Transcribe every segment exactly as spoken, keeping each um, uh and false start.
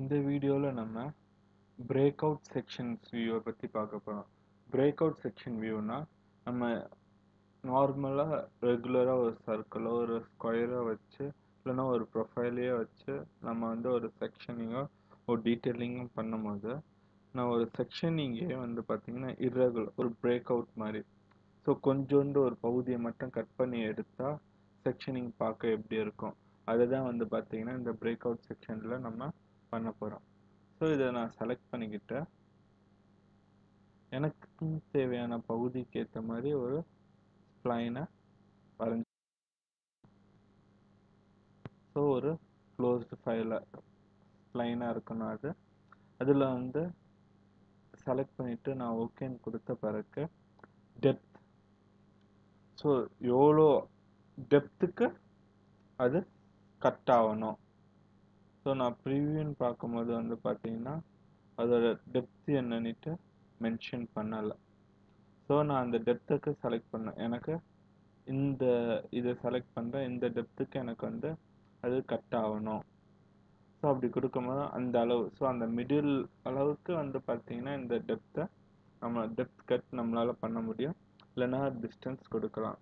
இந்த வீடியோல நம்ம breakout sections view பத்தி பார்க்க போறோம். breakout section viewனா நம்ம நார்மலா ரெகுலரா ஒரு சர்க்கிளோ ஒரு ஸ்கொயரோ வச்சு இல்லனா ஒரு ப்ரொஃபைலையே வச்சு நம்ம வந்து ஒரு செக்ஷனிங்கோ ஒரு டீடைலிங்கும் பண்ணும்போது நான் ஒரு செக்ஷனிங்கே வந்து பாத்தீங்கன்னா irregular ஒரு breakout மாதிரி சோ கொஞ்சோண்டு ஒரு பகுதியை மட்டும் கட் பண்ணி எடுத்தா செக்ஷனிங் பார்க்க எப்படி இருக்கும் அதுதான் வந்து பாத்தீங்கன்னா இந்த breakout sectionல நம்ம பண்ண போறோம். சோ இத நான் செலக்ட் பண்ணிக்கிட்ட எனக்கு தேவையான பகுதிக்கு ஏத்த மாதிரி ஒரு ஸ்ப்ளைனை வரைஞ்சு சோ ஒரு closed file ஸ்ப்ளைனா இருக்கணும். அது அதுல வந்து செலக்ட் பண்ணிட்டு நான் ஓகேன்னு கொடுத்த பிறகு depth சோ எவ்வளவு depthக்கு அது கட் ஆவணும். So now preview and பார்க்கும்போது வந்து பாத்தீங்கன்னா அதோட depth என்னன்னு mention பண்ணல. So நான் அந்த depth க்கு select பண்ண எனக்கு இந்த இத select பண்ற இந்த depth க்கு எனக்கு வந்து அது கட் ஆவணும். So அப்படி கொடுக்கும்போது அந்த அளவு so அந்த middle அளவுக்கு வந்து பாத்தீங்கன்னா இந்த depth நம்ம depth cut நம்மளால பண்ண முடியும். இல்லனா distance கொடுக்கலாம்.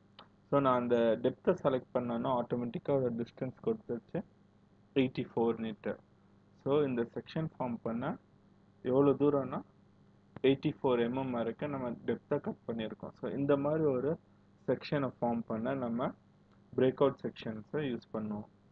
So நான் அந்த depth select பண்ணனா ஆட்டோமேட்டிக்கா ஒரு distance கொடுத்துச்சு eighty-four meter. So in the section form panna evlo dooram na eighty-four millimeters irukku nama depth ah cut pannirkom. So indha mari oru section form panna nama breakout sections use pannuvom.